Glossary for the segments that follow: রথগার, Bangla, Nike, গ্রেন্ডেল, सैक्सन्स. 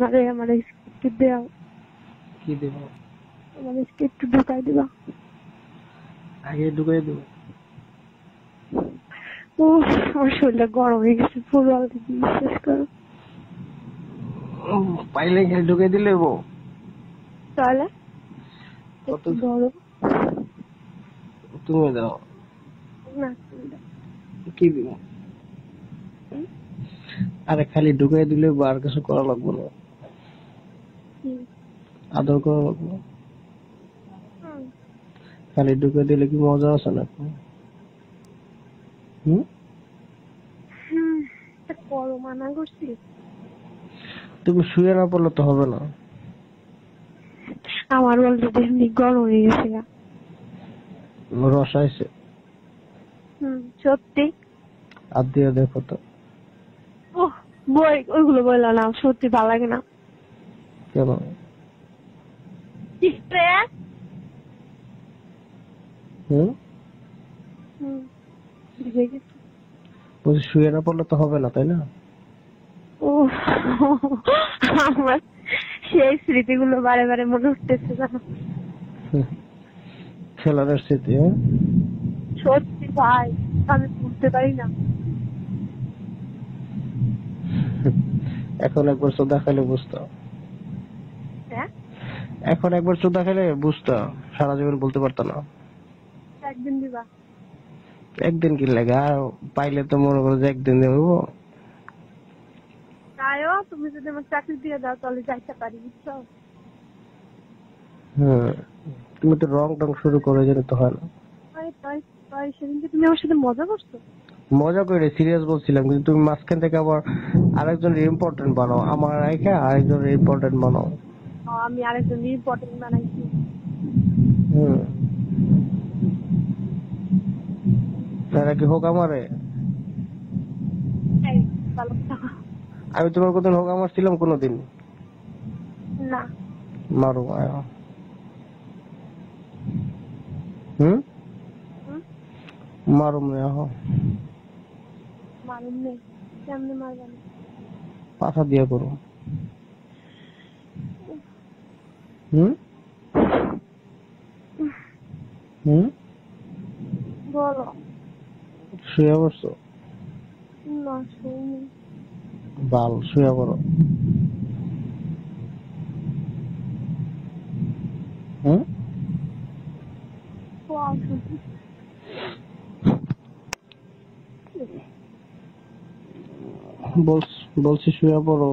সারে আমার স্কিট দাও কি দেব আমার স্কিট ঢুকাই দিবা আগে ঢুকাই দেব ও আসলে গরম হয়ে গেছে পুরো আলটি বিশ্বাস করো ও পাইলে গেল ঢুকাই দিলেবো তাহলে কত গরম তুমি দাও না কি দিব আরে খালি ঢুকাই দিলে বার কিছু করা লাগবে না আদর করা লাগবে খালি ঢুকাই দিলে কি মজা আসে না এটা করো মানা করছি তুমি শুয়ে না পড়লে তো হবে না আমার অলরেডি এমনি গরম হয়ে গেছে রস আইছে সত্যি আর দিয়ে দেখো তো boy oy gulo bola na shotti balage na keno iste dije pues shuye na porlo to hobe na tai na oh amar shei shriti gulo bare bare mone uttechhe jano chela der shriti ha shotti bhai ami bhultte pari na এখন একবার চোদা খেলে বুঝতো হ্যাঁ এখন একবার চোদা খেলে বুঝতো সারা জীবন বলতে পারতো না একদিন দিবা একদিন কি লাগা পাইলে তো মনে করে যে একদিন দেব তাইও তুমি যদি আমাকে চাকরি দিয়ে দাও তাহলে যাইতে পারি বুঝছো হ্যাঁ তুমি তো রং টং শুরু করে যেন তো হয় না ভাই ভাই ভাই সেদিন কি তুমি আমার সাথে মজা করছো মজা করে সিরিয়াস বলছিলাম কিন্তু তুমি মাঝখান থেকে আবার আরেকজন ইম্পর্টেন্ট বানাও আমার আইকা আরেকজন ইম্পর্টেন্ট বানাও আমি আরেকজন ইম্পর্টেন্ট বানাইছি তারা কি হোক আমারে আমি তোমার কোনদিন হোক আমার ছিলাম কোনদিন না মারো আয়া মারো মিয়া হো মারুম নে সামনে মারবা না পাছা দিয়া করো বলো শুয়ে পড়ছো না শুনি বাল শুয়ে পড়ো বলছি শুয়ে পড়ো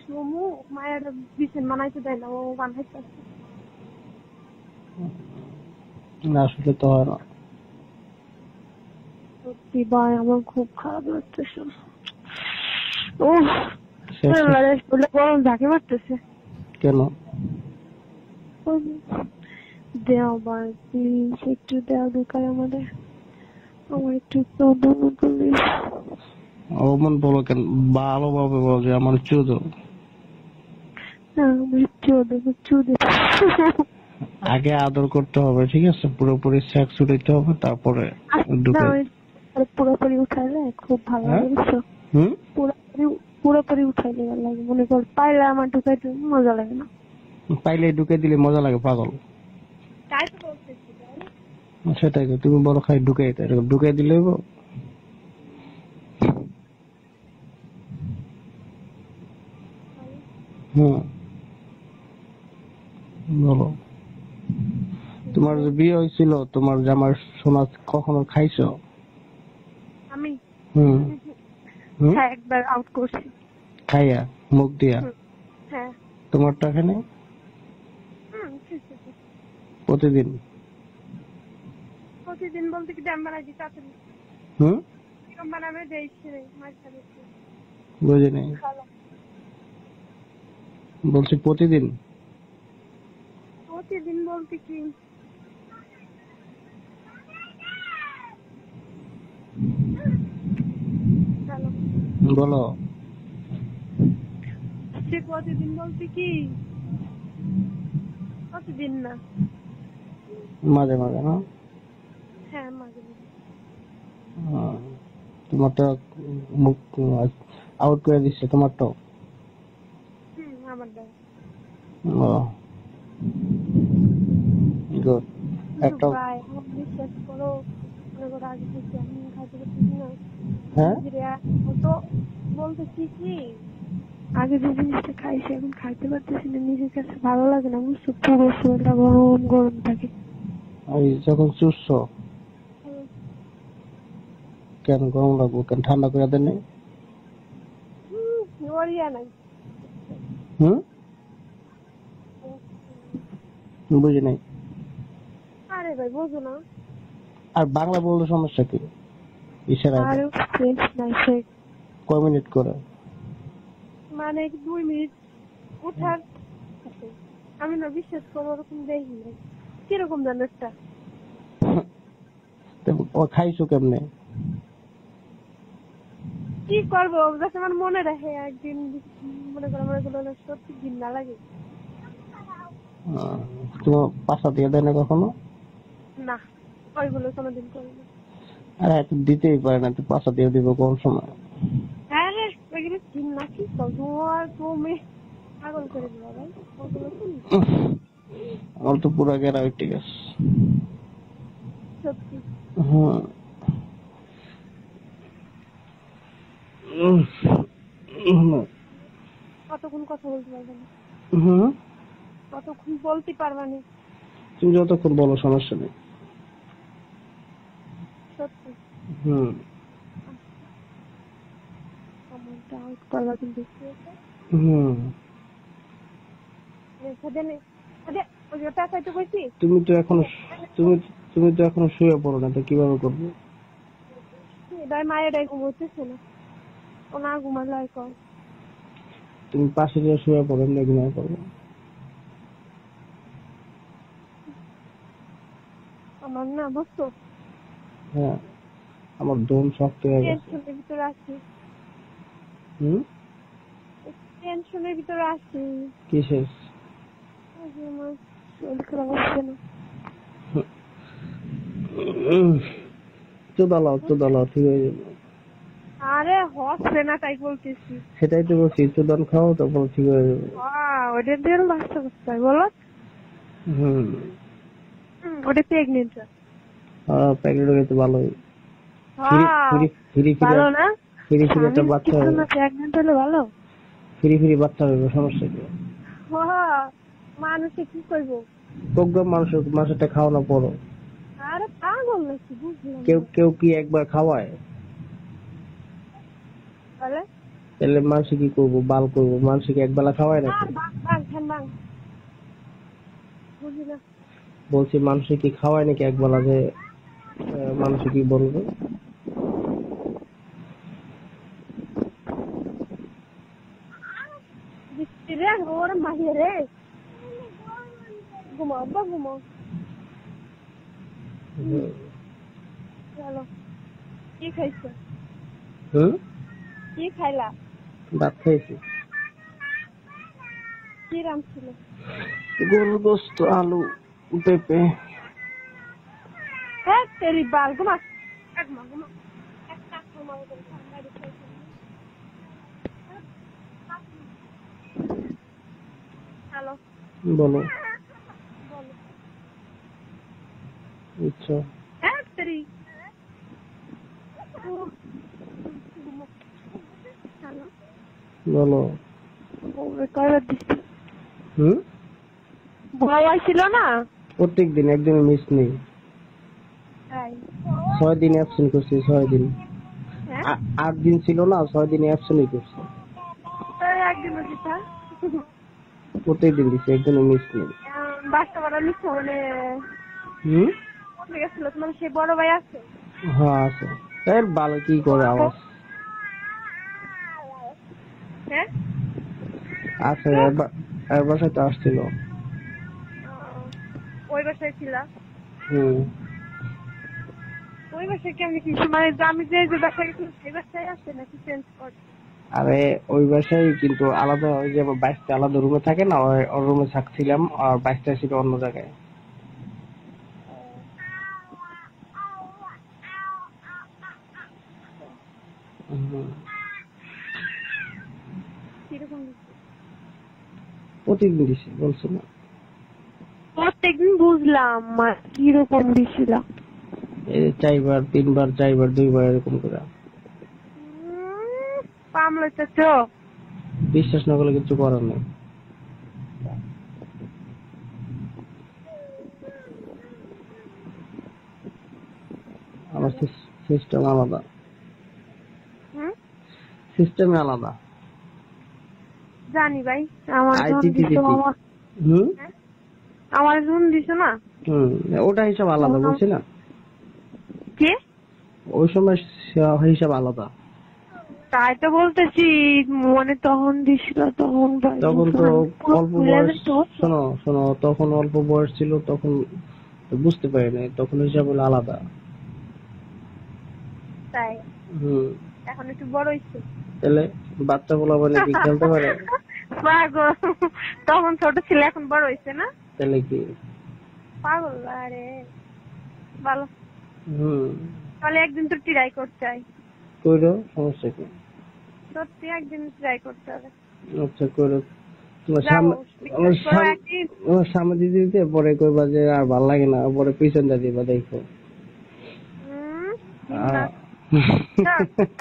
সুমু মায়ের বিছানা বানাইতে দেয় না ও বানাইতে না আসলে তো হয় না সত্যি ভাই আমার খুব খারাপ লাগতেছে ও গরম ঢাকে মারতেছে কেন দেও ভাই প্লিজ একটু দেও দোকান আমাদের আমার একটু অমন বলো কেন ভালোভাবে বলো যে আমার চুদো আগে আদর করতে হবে ঠিক আছে পুরোপুরি সেক্স উঠাইতে হবে তারপরে পুরোপুরি উঠাইলে খুব ভালো লাগছে পুরোপুরি উঠাইলে লাগে মনে কর পাইলে আমার ঢুকাইতে মজা লাগে না পাইলে ঢুকে দিলে মজা লাগে পাগল তাই তো বলতেছি সেটাই তুমি বলো খাই ঢুকাইতে ঢুকাই দিলে বলো তোমার যে বিয়ে হয়েছিল তোমার জামার সোনা কখনো খাইছো আমি হ্যাঁ একবার আউট করছি খাইয়া মুখ দিয়া হ্যাঁ তোমারটা এখানে প্রতিদিন প্রতিদিন বলতে কি দাম বানাই দিতা তুমি এরকম বানাবে দেইছি মাছ খাবে বুঝে নাই বলছি প্রতিদিন প্রতিদিন বলতে কি বলো সে প্রতিদিন বলতে কি প্রতিদিন না মাঝে মাঝে না হ্যাঁ মাঝে মাঝে তোমার তো মুখ আউট করে দিচ্ছে তোমার তো nggak penting. Oh, good. Act of. Hah? Untuk boleh sih. আগে যে জিনিসটা খাইছি এখন খাইতে পারতেছি না, নিজের কাছে ভালো লাগে না, বুঝছো? পুরো শরীরটা গরম গরম থাকে। আর যখন চুষছ কেন গরম লাগবো? কেন ঠান্ডা করে দেন নাই? ওরিয়া নাই। হুম, বুঝি নাই। আরে ভাই বুঝো না, আর বাংলা বললে সমস্যা কি? ইশারা আরে ফ্রেন্স নাই, সে কয় মিনিট করে মানে 2 মিনিট উঠার আছে। আমি না বিশ্বাস করো এরকম দেখি না, কি রকম জানাটা তো ও খাইছো কেমনে? কি করব যখন আমার মনে রাখে একদিন মনে করে আমার গুলো সত্যি দিন না লাগে। তো পাসা দিয়ে দেন কখনো না, ওইগুলো কোনোদিন করি না। আর এত দিতেই পারে না, তো পাসা দিয়ে দিব কোন সময়? Nike software to me পাগল করে দিবা ভাই, ওগুলো শুনি আমার তো পুরো গেরা উঠে গেছে সত্যি। হ্যাঁ কতক্ষণ কথা বলতে পারবা? হুম, কতক্ষণ বলতে পারবা না তুমি? যতক্ষণ বলো সমস্যা নেই সত্যি। হুম, করবা কিন্তু। হুম, এখানে আরে ওটা সাইটে কইছি তুমি তো এখনো শুয়ে পড়ো না, তো কিভাবে করবে? এবারে মায়েরাই ঘুমোতেছে না, ওনা ঘুমালে আর কর। তুমি পাশে যে শুয়ে পড়ো না, ঘুমায় পড়ো। আমার না বুঝছো? হ্যাঁ, আমার দম শক্ত হয়ে গেছে। এর ভিতরে আছে টেনশনের ভিতরে আছি। কিসের? আরে হচ্ছে না তাই বলতেছি। সেটাই তো বলছি, চোদন খাও তারপর ঠিক হয়ে যাবে। ওটা দিয়ে বাচ্চা করতে বলো। হম, ওটা প্রেগনেন্ট। হ্যাঁ, প্রেগনেন্ট হলে তো ভালোই। ভালো না মানুষ কি করবো? বাল করবো? মানুষ কি এক বেলা খাওয়ায় না? বলছি মানুষ কি খাওয়ায় নাকি এক বেলা? যে মানুষ কি বলবো? और माहिर है घुमाओ बा घुमाओ चलो। ये खाइस? हम ये खाइला बात खाइस। ये राम छिलो गोल गोश्त आलू पेपे है तेरी बाल घुमा एक मां घुमा एक साथ घुमाओ तो सामने दिखाई। হ্যালো বলো বলো। আচ্ছা একটরি হ্যালো বলো। ওরে কয়বার দিছি? হুম, ভয় আইছিল না? প্রত্যেকদিন একদিন মিস নেই। তাই 6 দিন অ্যাবসেন্ট করছি। 6 দিন? হ্যাঁ 8 দিন ছিল না, 6 দিন অ্যাবসেন্ট করছি। তাই একদিন দিতা প্রত্যেকদিন দিছি, একদিনও মিস নেই। বাস্তবরা মিস হলে হুম কোথায় গেছিল তোমার সেই বড় ভাই? আছে হ্যাঁ আছে। এর বাল কি করে আওয়াজ? হ্যাঁ আছে, এর বাসায় তো আসছিল। ওই বাসায় ছিল? হুম, ওই বাসায় কেমনি কি মানে আমি যে যে বাসায় গেছিলাম সেই বাসায় আসছে নাকি চেঞ্জ করছে? আরে ওই বাসায় কিন্তু আলাদা, ওই যে 22টা আলাদা রুমে থাকে না, ওর রুমে থাকছিলাম। আর 22টা ছিল অন্য জায়গায়। প্রত্যেক দিন দিছি বলছো না? প্রত্যেকদিন বুঝলাম কি রকম দিছিলা, এই চারবার তিনবার চারবার দুইবার এরকম করে পামলাইতেছো। বিশ্বাস না করলে কিছু করার নেই। আমার সিস্টেম আলাদা, সিস্টেম আলাদা জানি ভাই। আমার আমার জোন দিছো না, ওটা হিসাব আলাদা বুঝছিনা কি, ওই সময় হিসাব আলাদা। তাই তো বলতেছি মনে তখন দিছিল, তখন ভাই তখন তো অল্প বয়স। শোনো শোনো, তখন অল্প বয়স ছিল, তখন বুঝতে পারি নাই, তখন হিসাব হলো আলাদা। তাই এখন একটু বড় হইছে, তাহলে বাচ্চা বলা বলে কি খেলতে পারে? পাগল, তখন ছোট ছিল এখন বড় হইছে না, তাহলে কি পাগল? আরে ভালো, তাহলে একদিন তো ট্রাই করতে চাই। কইরো, সমস্যা কি? সত্যি একদিন ট্রাই করতে হবে। আচ্ছা কইরো, তোমার সামনে তোমার সামনে দিতে পরে কইবা যে আর ভালো লাগে না, পরে পিছনটা দিবা দেখো।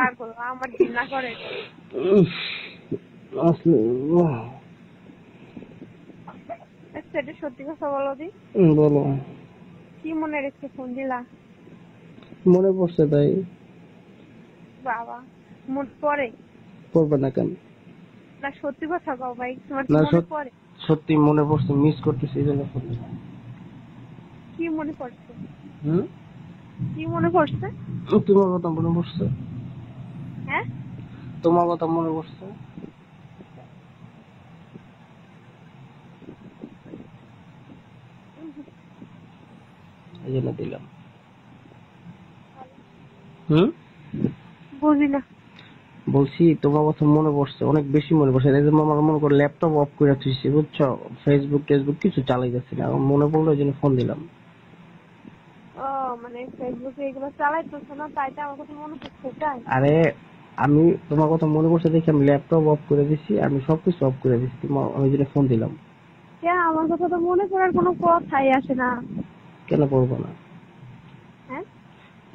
পাগল, আমার ঘৃণা করে আসলে। আচ্ছা এটা সত্যি কথা বলো দি। বলো, কি মনে রেখে ফোন দিলা? মনে পড়ছে তাই? বাবা মনে পড়ে, পড়বে না কেন? না সত্যি কথা কও ভাই, তোমার মনে পড়ে? সত্যি মনে পড়ছে, মিস করতেছি এজন্য ফোন দিলাম। কি মনে পড়ছে? কি মনে পড়ছে? তোমার কথা মনে পড়ছে। হ্যাঁ, তোমার কথা মনে পড়ছে। এজন্য দিলাম। বুঝিনা, বলছি তোমার কথা মনে পড়ছে, অনেক বেশি মনে পড়ছে। এই যে আমার মনে করে ল্যাপটপ অফ করে রাখছি বুঝছো, ফেসবুক টেসবুক কিছু চালাই যাচ্ছে না, মনে পড়লো এজন্য ফোন দিলাম। ও মানে ফেসবুকে এগুলো চালাইতেছ না তাই তো আমার কথা মনে পড়ছে তাই? আরে আমি তোমার কথা মনে পড়ছে দেখে আমি ল্যাপটপ অফ করে দিছি, আমি সবকিছু অফ করে দিছি, তোমার ওইজন্য ফোন দিলাম। কেন আমার কথা তো মনে পড়ার কোনো কথাই আসে না। কেন পড়বো না? হ্যাঁ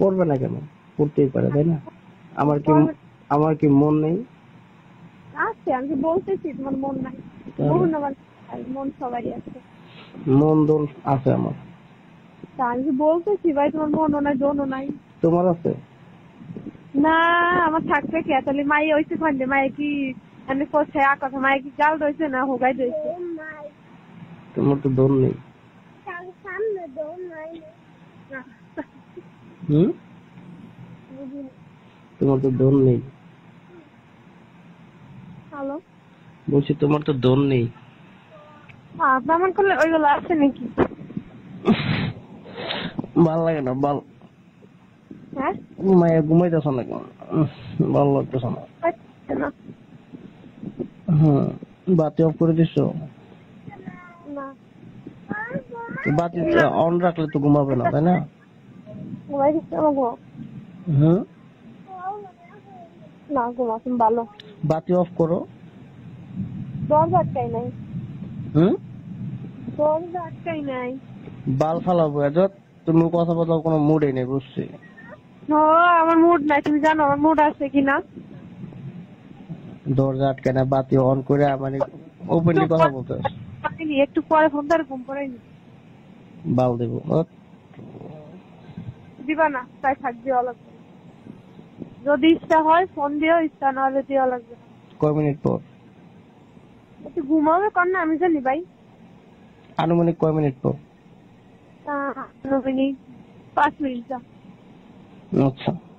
পড়বে না কেন? পড়তেই পারে তাই না? আমার কি মন নেই? আচ্ছা আমি কি বলতেছি তোমার মন নাই? মন আমার, মন সবারই আছে, মন দোল আছে আমার। আমি কি বলতেছি ভাই তোমার মন নাই দোল নাই? তোমার আছে না? আমার থাকবে কে তাহলে? মাই হইছে খন্ডে, মাই কি আমি কোছে আ কথা, মাই কি জাল হইছে না হোগাই হইছে? তোমার তো দোল নেই, তাহলে সামনে দোল নাই। তোমার তো দোল নেই। হ্যালো, বলছি তোমার তো দোল নেই। আপনার মন করলে ওইগুলো আছে নাকি? ভালো লাগে না? ভালো হ্যাঁ ঘুমায় ঘুমাইতেছ না কেন? ভালো লাগতেছ না? হ্যাঁ বাতি অফ করে দিচ্ছ? না বাতি অন রাখলে তো ঘুমাবে না তাই না? ঘুমাই দিচ্ছে আমার ঘুম। হ্যাঁ না ঘুমাতাম ভালো। বাতি অফ করো। দরজা আটকাই নাই। দরজা আটকাই নাই। বাল ফালাবো এজত তুমি কথা বলার কোনো মুডই নেই বুঝছি। ও আমার মুড নাই, তুমি জানো আমার মুড আছে কিনা। দরজা আটকাই না, বাতি অন করে মানে ওপেনলি কথা বলতে। একটু পরে ফোন ধরে ঘুম পড়াইনি। বাল দেবো দিবা না, তাই থাকবে অলক্ষ। যদি ইচ্ছা হয় ফোন দিও, ইচ্ছা না হলে দিও লাগবে। কয় মিনিট পর একটু ঘুমাবে কর না আমি জানি ভাই। আনুমানিক কয় মিনিট পর? 5 মিনিট। আচ্ছা।